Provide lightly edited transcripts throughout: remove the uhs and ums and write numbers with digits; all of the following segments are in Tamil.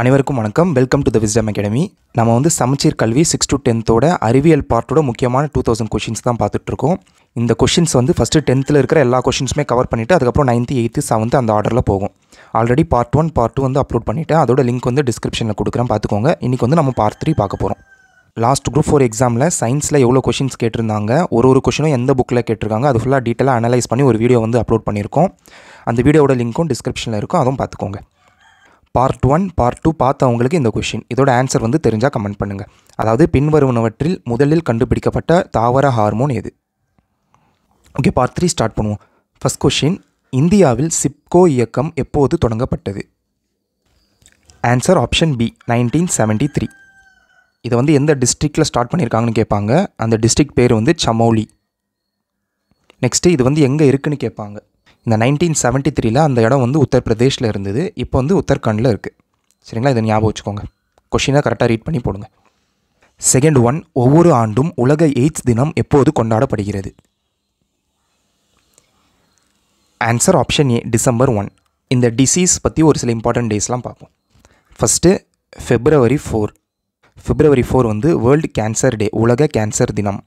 அனைவருக்கும் வணக்கம். Welcome to the Wisdom Academy. நம்ம வந்து சமச்சீர் கல்வி 6 to 10th அறிவியல் பார்ட்டோட முக்கியமான 2000 கொஷின்ஸ் தான் பார்த்துட்ருக்கோம். இந்த கொஷின்ஸ் வந்து ஃபஸ்ட்டு 10th இருக்கிற எல்லா கொஷின்ஸுமே கவர் பண்ணிவிட்டு அதுக்கப்புறம் 9th, 8th, 7th அந்த ஆர்டரில் போகும். ஆல்ரெடி பார்ட் 1 பார்ட் 2 வந்து அப்லோட் பண்ணிவிட்டேன். அதோட லிங்க் வந்து டிஸ்கிரிப்ஷனில் கொடுக்குறேன், பார்த்துக்கோங்க. இன்றைக்கி வந்து நம்ம பார்ட் 3 பார்க்க போகிறோம். லாஸ்ட் குரூப் 4 எக்ஸாமில் சயின்ஸில் எவ்வளோ கொஷின்ஸ் கேட்டிருந்தாங்க, ஒரு கொஷினும் எந்த புக்கில் கேட்டிருக்காங்க, அது ஃபுல்லாக டீட்டெயிலாக அனலைஸ் பண்ணி ஒரு வீடியோ வந்து அப்லோட் பண்ணியிருக்கோம். அந்த வீடியோட லிங்க்கும் டிஸ்கிரிப்ஷனில் இருக்கும், அதுவும் பார்த்துக்கோங்க. பார்ட் 1 பார்ட் 2 பார்த்தவங்களுக்கு இந்த கொஷின் இதோட ஆன்சர் வந்து தெரிஞ்சால் கமெண்ட் பண்ணுங்கள். அதாவது பின்வருவனவற்றில் முதலில் கண்டுபிடிக்கப்பட்ட தாவர ஹார்மோன் எது? ஓகே, பார்ட் 3 ஸ்டார்ட் பண்ணுவோம். ஃபஸ்ட் கொஷின், இந்தியாவில் சிப்கோ இயக்கம் எப்போது தொடங்கப்பட்டது? Answer option B, 1973. இதை வந்து எந்த டிஸ்ட்ரிக்டில் ஸ்டார்ட் பண்ணியிருக்காங்கன்னு கேட்பாங்க. அந்த டிஸ்ட்ரிக்ட் பேர் வந்து சமோலி. நெக்ஸ்ட்டு, இது வந்து எங்கே இருக்குதுன்னு கேட்பாங்க. இந்த 1973 அந்த இடம் வந்து உத்தரப்பிரதேஷில் இருந்தது, இப்போ வந்து உத்தரகாண்டில் இருக்குது. சரிங்களா, இதை ஞாபகம் வச்சுக்கோங்க. கொஷினாக கரெக்டாக ரீட் பண்ணி போடுங்க. செகண்ட் ஒன், ஒவ்வொரு ஆண்டும் உலக எய்ட்ஸ் தினம் எப்போது கொண்டாடப்படுகிறது? Answer option A, December 1. இந்த டிசீஸ் பற்றி ஒரு சில இம்பார்ட்டன்ட் டேஸ்லாம் பார்ப்போம். First February 4. ஃபெப்ரவரி 4 வந்து வேர்ல்டு கேன்சர் டே, உலக கேன்சர் தினம்.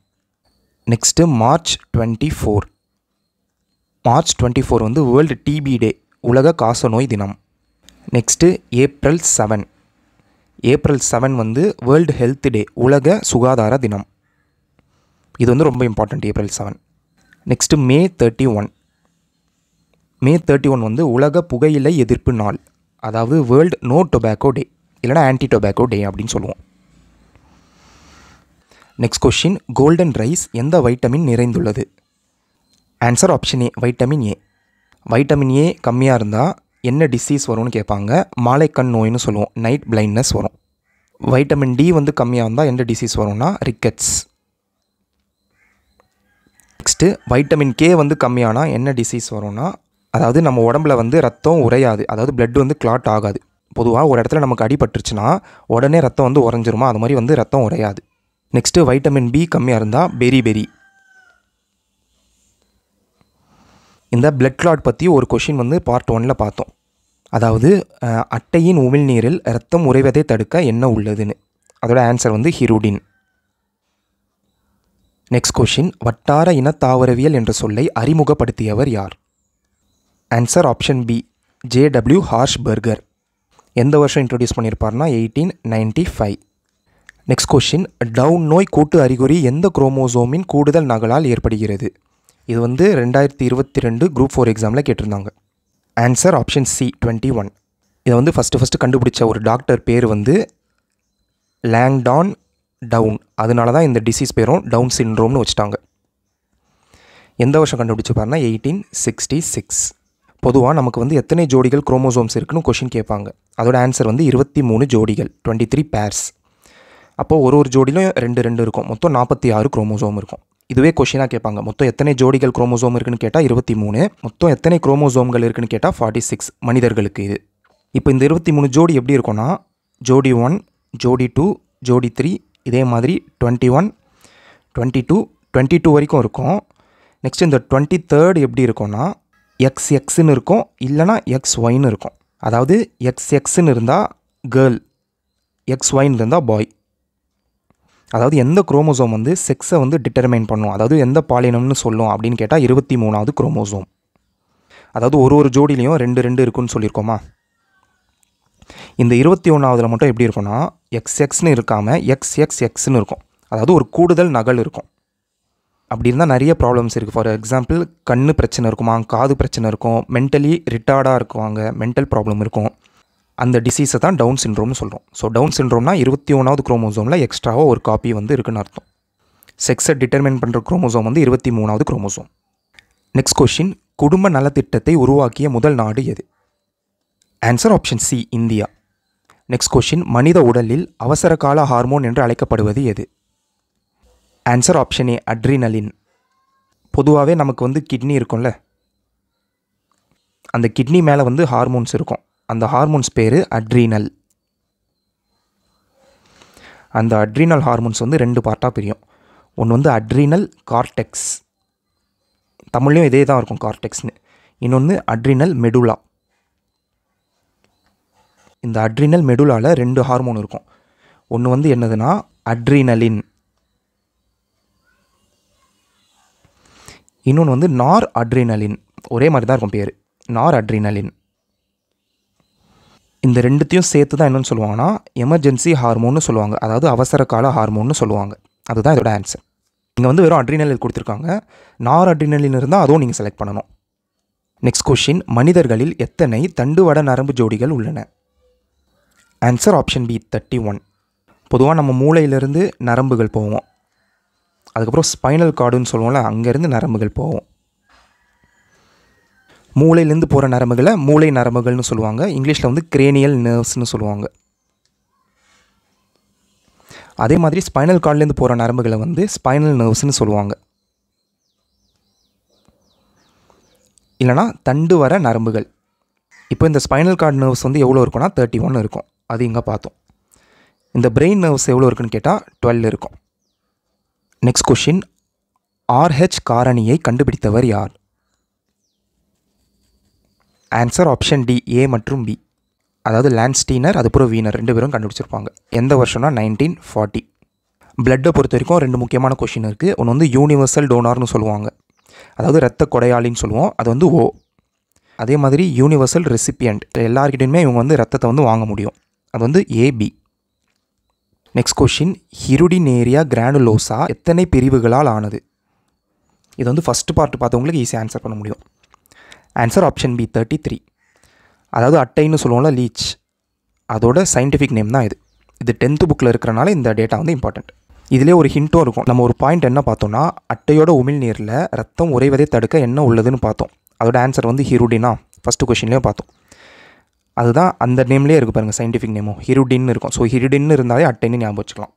Next March 24. மார்ச் 24 வந்து வேர்ல்டு டிபி டே, உலக காசநோய் தினம். Next April 7. ஏப்ரல் 7 வந்து வேர்ல்டு ஹெல்த் டே, உலக சுகாதார தினம். இது வந்து ரொம்ப important, April 7. Next May 31. May 31 வந்து உலக புகையிலை எதிர்ப்பு நாள், அதாவது வேர்ல்டு நோ டொபாக்கோ டே, இல்லைனா ஆன்டி டொபாக்கோ டே அப்படின்னு சொல்லுவோம். நெக்ஸ்ட் கொஷின், கோல்டன் ரைஸ் எந்த வைட்டமின் நிறைந்துள்ளது? Answer option A, vitamin A. Vitamin A கம்மியாக இருந்தால் என்ன டிசீஸ் வரும்னு கேட்பாங்க. மாலைக்கண் நோயின்னு சொல்லுவோம், நைட் பிளைண்ட்னஸ் வரும். வைட்டமின் டி வந்து கம்மியாக இருந்தால் என்ன டிசீஸ் வரும்னா ரிக்கெட்ஸ். நெக்ஸ்ட்டு வைட்டமின் கே வந்து கம்மியானால் என்ன டிசீஸ் வரும்னா, அதாவது நம்ம உடம்புல வந்து ரத்தம் உறையாது, அதாவது பிளட் வந்து கிளாட் ஆகாது. பொதுவாக ஒரு இடத்துல நமக்கு அடிபட்டுருச்சுன்னா உடனே ரத்தம் வந்து உறைஞ்சிருமா, அது மாதிரி வந்து ரத்தம் உறையாது. நெக்ஸ்ட்டு வைட்டமின் பி கம்மியாக இருந்தால் பெரிபெரி. இந்த பிளட் கிளாட் பற்றி ஒரு கொஷின் வந்து பார்ட் 1 பார்த்தோம். அதாவது அட்டையின் உமிழ்நீரில் இரத்தம் உறைவதை தடுக்க என்ன உள்ளதுன்னு, அதோட ஆன்சர் வந்து ஹிருடின். நெக்ஸ்ட் கொஷின், வட்டார இன தாவரவியல் என்ற சொல்லை அறிமுகப்படுத்தியவர் யார்? Answer option B, J. Harshberger. எந்த வருஷம் இன்ட்ரடியூஸ் பண்ணியிருப்பார்னா 1895. நெக்ஸ்ட் கொஷின், டவுன் நோய் கூட்டு அறிகுறி எந்த குரோமோசோமின் கூடுதல் நகலால் ஏற்படுகிறது? இது வந்து 2022 குரூப் 4 எக்ஸாமில் கேட்டிருந்தாங்க. Answer option C, 21. இதை வந்து ஃபஸ்ட்டு கண்டுபிடிச்ச ஒரு டாக்டர் பேர் வந்து லாங்டான் டவுன், அதனால தான் இந்த டிசீஸ் பேரும் டவுன் சிண்ட்ரோம்னு வச்சுட்டாங்க. எந்த வருஷம் கண்டுபிடிச்சு பாருன்னா 1866. பொதுவாக நமக்கு வந்து எத்தனை ஜோடிகள் குரோமோசோம்ஸ் இருக்குன்னு கொஷின் கேட்பாங்க. அதோட ஆன்சர் வந்து 23 ஜோடிகள், 23 pairs. அப்போது ஒரு ஜோடியிலும் 2 இருக்கும், மொத்தம் 46 குரோமோசோம் இருக்கும். இதுவே கொஷினாக கேட்பாங்க, மொத்தம் எத்தனை ஜோடிகள் குரோமோசோம் இருக்குன்னு கேட்டால் 23, மொத்தம் எத்தனை குரோமோசோம்கள் இருக்குன்னு கேட்டால் 46 மனிதர்களுக்கு. இது இப்போ இந்த 23 ஜோடி எப்படி இருக்கும்னா, ஜோடி 1, ஜோடி 2, ஜோடி 3, இதே மாதிரி 21, 22, 22 வரைக்கும் இருக்கும். நெக்ஸ்ட் இந்த 23 எப்படி இருக்கும்னா XX இருக்கும், இல்லைனா XYன்னு இருக்கும். அதாவது XX இருந்தால் கேர்ள், XYன்னு இருந்தால் பாய். அதாவது எந்த குரோமோசோம் வந்து செக்ஸை வந்து டிட்டர்மைன் பண்ணும், அதாவது எந்த பாலினம்னு சொல்லும் அப்படின்னு கேட்டால் 23ஆவது குரோமோசோம். அதாவது ஒரு ஜோடிலையும் 2 இருக்குன்னு சொல்லியிருக்கோமா. இந்த 21ஆவதில் மட்டும் எப்படி இருக்கும்னா XXன்னு இருக்காமல் XXXன்னு இருக்கும், அதாவது ஒரு கூடுதல் நகல் இருக்கும். அப்படி இருந்தால் நிறைய ப்ராப்ளம்ஸ் இருக்குது. ஃபார் எக்ஸாம்பிள் கண்ணு பிரச்சனை இருக்குமா, காது பிரச்சனை இருக்கும், மென்டலி ரிட்டார்டாக இருக்குவாங்க, மென்டல் ப்ராப்ளம் இருக்கும். அந்த டிசீஸை தான் டவுன் சிண்ட்ரோம்னு சொல்கிறோம். ஸோ டவுன் சிண்ட்ரோம்னா 21ஆவது குரோமோசோமில் எக்ஸ்ட்ராவாக ஒரு காப்பி வந்து இருக்குன்னு அர்த்தம். செக்ஸை டிட்டர்மைன் பண்ணுற குரோமோசோம் வந்து 23ஆவது குரோமோசோம். நெக்ஸ்ட் கொஷின், குடும்ப நலத்திட்டத்தை உருவாக்கிய முதல் நாடு எது? Answer option C, India. Next question, மனித உடலில் அவசர கால ஹார்மோன் என்று அழைக்கப்படுவது எது? Answer option A, adrenaline. பொதுவாகவே நமக்கு வந்து கிட்னி இருக்கும்ல, அந்த கிட்னி மேலே வந்து ஹார்மோன்ஸ் இருக்கும். அந்த ஹார்மோன்ஸ் பேர் அட்ரீனல். அந்த அட்ரீனல் ஹார்மோன்ஸ் வந்து 2 பார்ட்டாக பிரியும். ஒன்று வந்து அட்ரீனல் கார்டெக்ஸ், தமிழ்லையும் இதே தான் இருக்கும் கார்டெக்ஸ்னு. இன்னொன்று அட்ரீனல் மெடுலா. இந்த அட்ரினல் மெடுலாவில் ரெண்டு ஹார்மோன் இருக்கும். ஒன்று வந்து என்னதுன்னா அட்ரினலின், இன்னொன்று வந்து நார் அட்ரினலின். ஒரே மாதிரி தான் இருக்கும் பேர், நார் அட்ரினலின். இந்த ரெண்டுத்தையும் சேர்த்து தான் என்னென்னு சொல்லுவாங்கன்னா எமர்ஜென்சி ஹார்மோன்னு சொல்லுவாங்க, அதாவது அவசர கால ஹார்மோன்னு சொல்லுவாங்க. அதுதான் இதோட ஆன்சர். இங்கே வந்து வெறும் அட்ரினலின் கொடுத்துருக்காங்க, நார் அட்ரினலின் இருந்தால் அதுவும் நீங்கள் செலக்ட் பண்ணணும். நெக்ஸ்ட் கொஷின், மனிதர்களில் எத்தனை தண்டுவட நரம்பு ஜோடிகள் உள்ளன? Answer option B 31. பொதுவாக நம்ம மூளையிலேருந்து நரம்புகள் போவோம், அதுக்கப்புறம் ஸ்பைனல் கார்டுன்னு சொல்லுவோம்ல, அங்கேருந்து நரம்புகள் போவோம். மூளையிலேருந்து போகிற நரம்புகளை மூளை நரம்புகள்னு சொல்லுவாங்க, இங்கிலீஷில் வந்து கிரேனியல் நர்வ்ஸ்னு சொல்லுவாங்க. அதே மாதிரி ஸ்பைனல் கார்ட்லேருந்து போகிற நரம்புகளை வந்து ஸ்பைனல் நர்வ்ஸ்னு சொல்லுவாங்க, இல்லைனா தண்டு வர நரம்புகள். இப்போ இந்த ஸ்பைனல் கார்டு நர்வ்ஸ் வந்து எவ்வளோ இருக்குன்னா 31 இருக்கும், அது இங்கே பார்த்தோம். இந்த பிரெயின் நர்வ்ஸ் எவ்வளோ இருக்குன்னு கேட்டால் 12 இருக்கும். நெக்ஸ்ட் கொஷின், ஆர்ஹெச் காரணியை கண்டுபிடித்தவர் யார்? ஆன்சர் ஆப்ஷன் டி ஏ மற்றும் பி, அதாவது லேண்ட்ஸ்டீனர் அதுக்கப்புறம் வீனர் ரெண்டு பேரும் கண்டுபிடிச்சிருப்பாங்க. எந்த வருஷம்னா 1940. பிளட்டை பொறுத்த வரைக்கும் ரெண்டு முக்கியமான கொஷின் இருக்குது. ஒன்று வந்து யூனிவர்சல் டோனார்னு சொல்லுவாங்க, அதாவது இரத்த கொடையாளின்னு சொல்லுவோம், அது வந்து ஓ. அதே மாதிரி யூனிவர்சல் ரெசிபியண்ட், எல்லார்கிட்டையுமே இவங்க வந்து ரத்தத்தை வந்து வாங்க முடியும், அது வந்து AB. Next question, Hirudinaria granulosa எத்தனை பிரிவுகளால் ஆனது? இது வந்து ஃபஸ்ட்டு பார்ட் பார்த்தவங்களுக்கு ஈஸியாக ஆன்சர் பண்ண முடியும். ஆன்சர் ஆப்ஷன் பி 33, அதாவது அட்டைன்னு சொல்லுவோம்ல லீச், அதோட சயின்டிஃபிக் நேம் தான் இது. இது 10th புக்கில் இருக்கிறனால இந்த டேட்டா வந்து இம்பார்ட்டண்ட். இதிலே ஒரு ஹிண்ட்டும் இருக்கும். நம்ம ஒரு பாயிண்ட் என்ன பார்த்தோன்னா, அட்டையோட உமிழ்நீரில் ரத்தம் உறைவதை தடுக்க என்ன உள்ளதுன்னு பார்த்தோம். அதோட ஆன்சர் வந்து ஹிருடினா, ஃபஸ்ட்டு கொஷின்லேயே பார்த்தோம். அதுதான் அந்த நேம்லேயே இருக்குது பாருங்கள், சயின்டிஃபிக் நேமும் ஹிருடின்னு இருக்கும். ஸோ ஹிருடின்னு இருந்தாலே அட்டைன்னு ஞாபகம் வச்சுக்கலாம்.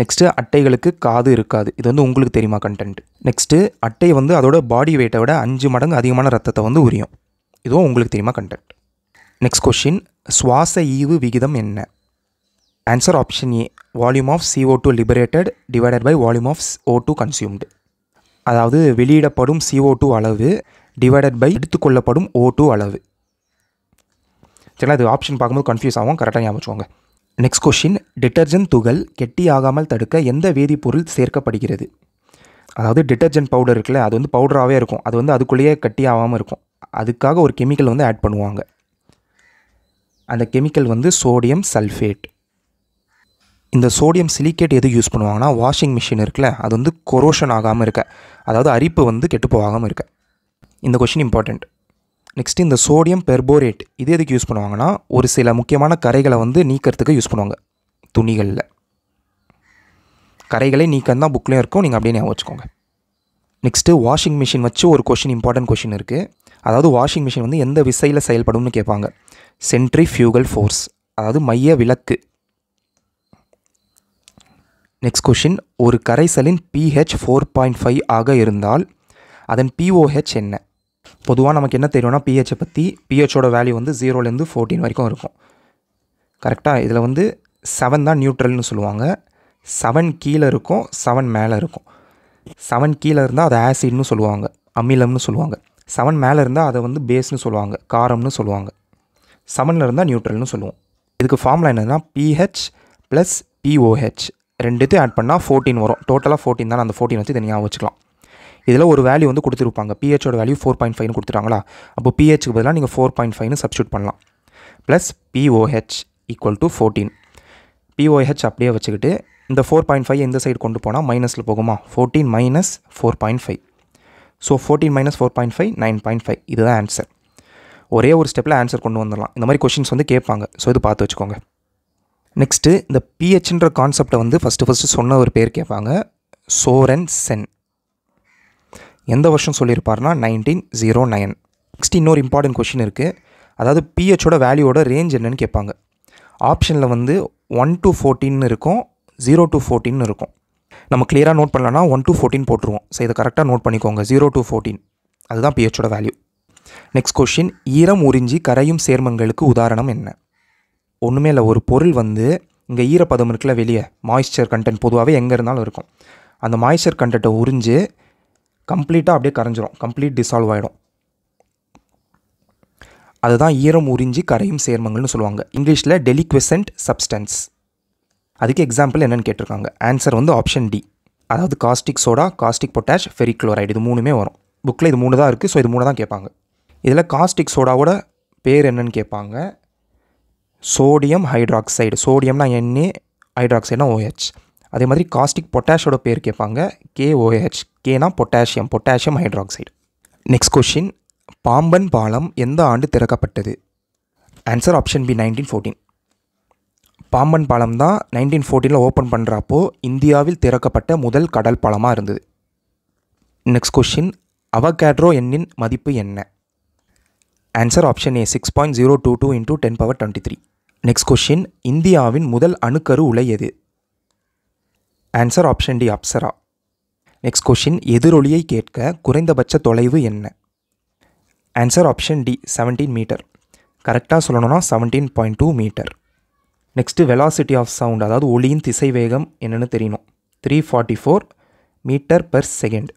நெக்ஸ்ட்டு, அட்டைகளுக்கு காது இருக்காது, இது வந்து உங்களுக்கு தெரியுமா கண்டென்ட். நெக்ஸ்ட்டு, அட்டை வந்து அதோட பாடி வெயிட்டை விட 5 மடங்கு அதிகமான ரத்தத்தை வந்து உரியும், இதுவும் உங்களுக்கு தெரியுமா கண்டென்ட். நெக்ஸ்ட் கொஷின், சுவாச ஈவு விகிதம் என்ன? Answer option A, volume of CO2 liberated divided by volume of O2 consumed, அதாவது வெளியிடப்படும் CO2 அளவு டிவைடட் பை எடுத்துக்கொள்ளப்படும் O2 அளவு. சரிங்களா, இது ஆப்ஷன் பார்க்கும்போது கன்ஃபியூஸ் ஆகும், கரெக்டாக ஞாபகம். நெக்ஸ்ட் கொஷின், டிட்டர்ஜென்ட் துகள் கெட்டியாகாமல் தடுக்க எந்த வேதிப்பொருள் சேர்க்கப்படுகிறது? அதாவது டிட்டர்ஜென்ட் பவுடர் இருக்குல்ல, அது வந்து பவுடராகவே இருக்கும், அது வந்து அதுக்குள்ளேயே கட்டியாகாமல் இருக்கும், அதுக்காக ஒரு கெமிக்கல் வந்து ஆட் பண்ணுவாங்க. அந்த கெமிக்கல் வந்து சோடியம் சல்ஃபேட். இந்த சோடியம் சிலிக்கேட் எது யூஸ் பண்ணுவாங்கன்னா, வாஷிங் மிஷின் இருக்குல்ல, அது வந்து கொரோஷன் ஆகாமல் இருக்க, அதாவது அரிப்பு வந்து கெட்டுப்போகாமல் இருக்க. இந்த கொஷின் இம்பார்ட்டண்ட். நெக்ஸ்ட், இந்த சோடியம் பெர்போரேட் இது எதுக்கு யூஸ் பண்ணுவாங்கன்னா, ஒரு சில முக்கியமான கரைகளை வந்து நீக்கிறதுக்கு யூஸ் பண்ணுவாங்க. துணிகளில் கரைகளை நீக்கன்னா புக்லேயும் இருக்கும், நீங்கள் அப்படியே ஞாபகம் வச்சுக்கோங்க. நெக்ஸ்ட்டு, வாஷிங் மிஷின் வச்சு ஒரு கொஷின், இம்பார்ட்டன்ட் கொஷின் இருக்குது. அதாவது வாஷிங் மிஷின் வந்து எந்த விசையில் செயல்படும்னு கேட்பாங்க. சென்ட்ரிஃபியூகல் ஃபோர்ஸ், அதாவது மைய விலக்கு. நெக்ஸ்ட் கொஷின், ஒரு கரைசலின் pH 4.5 ஆக இருந்தால் அதன் POH என்ன? பொதுவாக நமக்கு என்ன தெரியும்னா pHஐ பற்றி, pHோட வேல்யூ வந்து 0லேருந்து 14 வரைக்கும் இருக்கும், கரெக்டாக? இதில் வந்து 7 தான் நியூட்ரல்னு சொல்லுவாங்க, 7 கீழே இருக்கும், 7 மேலே இருக்கும். 7 கீழே இருந்தால் அதை ஆசிட்னு சொல்லுவாங்க, அமிலம்னு சொல்லுவாங்க. 7 மேலே இருந்தால் அதை வந்து பேஸ்னு சொல்லுவாங்க, காரம்னு சொல்லுவாங்க. 7ல் இருந்தால் நியூட்ரல்னு சொல்லுவோம். இதுக்கு ஃபார்முலா என்னென்னா pH + POH, ரெண்டுத்தையும் ஆட் பண்ணால் 14 வரும். டோட்டலாக 14 தான், அந்த 14 வச்சு இதை ஞாபகம் வச்சுக்கலாம். இதில் ஒரு வேல்யூ வந்து கொடுத்துருப்பாங்க, pHோட வேல்யூ 4.5ன்னு கொடுத்துட்டாங்களா, அப்போ pHக்கு பதிலாக நீங்கள் 4.5ன்னு சப்ஸ்டியூட் பண்ணலாம். Plus POH = 14. POH அப்படியே வச்சுக்கிட்டு இந்த 4.5 இந்த சைடு கொண்டு போனால் மைனஸில் போகுமா, 14 - 4.5. ஸோ 14 - 4.5 9.5, இதுதான் ஆன்சர். ஒரே ஒரு ஸ்டெப்பில் ஆன்சர் கொண்டு வந்துடலாம். இந்த மாதிரி கொஷின்ஸ் வந்து கேட்பாங்க, ஸோ இது பார்த்து வச்சுக்கோங்க. நெக்ஸ்ட்டு, இந்த pHன்ற கான்செப்டை வந்து ஃபஸ்ட்டு சொன்ன ஒரு பேர் கேட்பாங்க, சோரன் சென். எந்த வருஷம் சொல்லியிருப்பார்னா 1909. நெக்ஸ்ட், இன்னொரு இம்பார்ட்டன்ட் கொஷின் இருக்குது. அதாவது pHோட வேல்யூவோட ரேஞ்ச் என்னன்னு கேட்பாங்க. ஆப்ஷனில் வந்து 1 to 14 இருக்கும், 0 to 14 இருக்கும். நம்ம கிளியராக நோட் பண்ணலன்னா 1 to 14 போட்டுருவோம், ஸோ இதை கரெக்டாக நோட் பண்ணிக்கோங்க. 0 to 14 அதுதான் pHோட வேல்யூ. நெக்ஸ்ட் கொஷின், ஈரம் உறிஞ்சி கரையும் சேர்மங்களுக்கு உதாரணம் என்ன? ஒன்றுமே இல்லை, ஒரு பொருள் வந்து இங்கே ஈரப்பதம் இருக்குல்ல, வெளியே மாய்ஸ்சர் கண்டென்ட் பொதுவாகவே எங்கே இருந்தாலும் இருக்கும். அந்த மாய்ஸ்சர் கண்டென்ட்டை உறிஞ்சு கம்ப்ளீட்டாக அப்படியே கரைஞ்சிரும், கம்ப்ளீட் டிசால்வ் ஆகிடும். அதுதான் ஈரம் உறிஞ்சி கரையும் சேர்மங்கள்னு சொல்லுவாங்க. இங்கிலீஷில் டெலிக்வெசன்ட் சப்ஸ்டன்ஸ். அதுக்கு எக்ஸாம்பிள் என்னென்னு கேட்டிருக்காங்க. ஆன்சர் வந்து ஆப்ஷன் டி, அதாவது caustic soda, caustic potash, ferric chloride, இது மூணுமே வரும். புக்கில் இது மூணு தான் இருக்குது. ஸோ இது மூணு தான் கேட்பாங்க. இதில் காஸ்டிக் சோடாவோட பேர் என்னன்னு கேட்பாங்க. சோடியம் ஹைட்ராக்சைடு, சோடியம்னா NA, ஹைட்ராக்சைடுனா OH. அதே மாதிரி காஸ்டிக் பொட்டாஷோட பேர் கேட்பாங்க, KOH, கேனா potassium, potassium hydroxide. Next question, Pamban பாலம் எந்த ஆண்டு திறக்கப்பட்டது? Answer option B, 1914. பாம்பன் பாலம் தான் 1914 ஓப்பன் பண்ணுறப்போ இந்தியாவில் திறக்கப்பட்ட முதல் கடல் பாலமாக இருந்தது. நெக்ஸ்ட் கொஷின், அவகாட்ரோ எண்ணின் மதிப்பு என்ன? Answer option A, 6.022 × 10⁻³. Next question, இந்தியாவின் முதல் அணுக்கரு உலை எது? Answer option D, Apsara. Next question, எதிரொலியை கேட்க குறைந்தபட்ச தொலைவு என்ன? Answer option D, 17 metre. கரெக்டாக சொல்லணும்னா 17.2 metre. Next, velocity of sound, அதாவது ஒளியின் திசை வேகம் என்னென்னு தெரியணும். 344 மீட்டர் per செகண்ட்,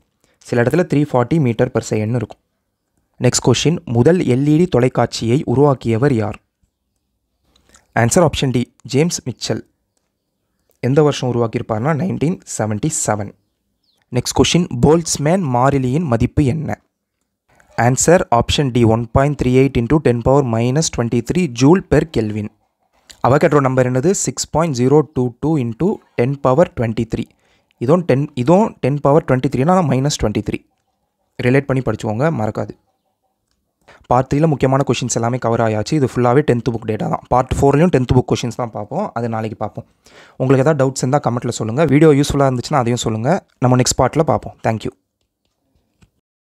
சில இடத்துல 340 மீட்டர் per செகண்ட்னு இருக்கும். நெக்ஸ்ட் கொஷின், முதல் LED தொலைக்காட்சியை உருவாக்கியவர் யார்? Answer option D, James Mitchell. எந்த வருஷம் உருவாக்கியிருப்பார்னா 1977. நெக்ஸ்ட் கொஷின், போல்ட்ஸ்மேன் மாறிலியின் மதிப்பு என்ன? Answer option D, 1.38 × 10⁻¹³ joule kelvin. Avogadro number என்னது? 6.022 × 10⁻23. இதுவும் 10⁻23னா -23. ரிலேட் பண்ணி படிச்சுக்கோங்க, மறக்காது. பார்ட் 3யில் முக்கியமான கொஷின்ஸ் எல்லாமே கவர் ஆயாச்சு. இது ஃபுல்லாகவே 10th புக் டேட்டா தான். பார்ட் 4லையும் 10th புக் கொஷின்ஸ் தான் பார்ப்போம். அது நாளைக்கு பார்ப்போம். உங்களுக்கு ஏதாவது டவுட்ஸ் இருந்தால் கமெண்ட்டில் சொல்லுங்கள். வீடியோ யூஸ்ஃபுல்லாக இருந்துச்சுன்னா அதையும் சொல்லுங்கள். நம்ம நெக்ஸ்ட் பார்ட்டில் பார்ப்போம். தேங்க்யூ.